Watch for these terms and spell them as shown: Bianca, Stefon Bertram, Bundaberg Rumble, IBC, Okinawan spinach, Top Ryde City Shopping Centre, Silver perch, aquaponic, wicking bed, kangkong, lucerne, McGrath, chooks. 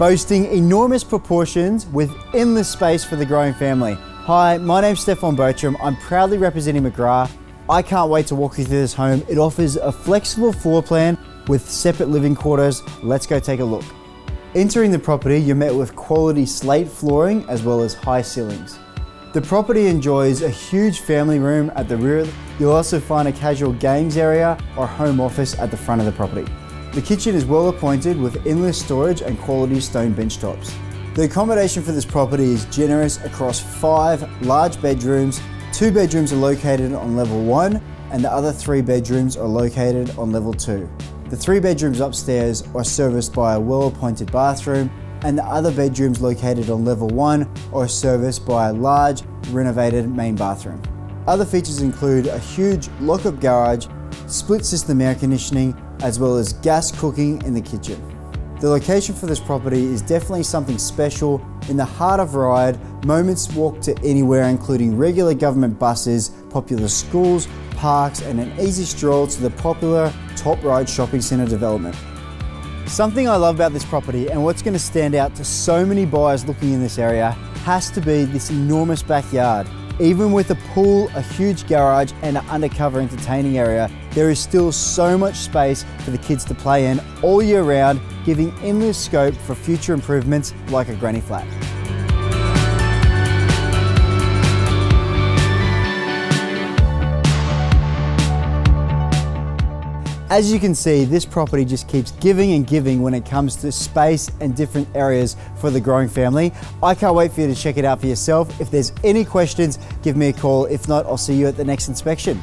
boasting enormous proportions with endless space for the growing family. Hi, my name's Stefon Bertram. I'm proudly representing McGrath. I can't wait to walk you through this home. It offers a flexible floor plan with separate living quarters. Let's go take a look. Entering the property, you're met with quality slate flooring as well as high ceilings. The property enjoys a huge family room at the rear. You'll also find a casual games area or home office at the front of the property. The kitchen is well appointed with endless storage and quality stone bench tops. The accommodation for this property is generous across 5 large bedrooms. 2 bedrooms are located on level 1 and the other 3 bedrooms are located on level 2. The 3 bedrooms upstairs are serviced by a well-appointed bathroom, and the other bedrooms located on level 1 are serviced by a large, renovated main bathroom. Other features include a huge lock-up garage, split system air conditioning, as well as gas cooking in the kitchen. The location for this property is definitely something special, in the heart of Ryde, moments walk to anywhere including regular government buses, popular schools, parks and an easy stroll to the popular Top Ryde Shopping Centre development. Something I love about this property and what's going to stand out to so many buyers looking in this area has to be this enormous backyard. Even with a pool, a huge garage and an undercover entertaining area, there is still so much space for the kids to play in all year round, giving endless scope for future improvements like a granny flat. As you can see, this property just keeps giving and giving when it comes to space and different areas for the growing family. I can't wait for you to check it out for yourself. If there's any questions, give me a call. If not, I'll see you at the next inspection.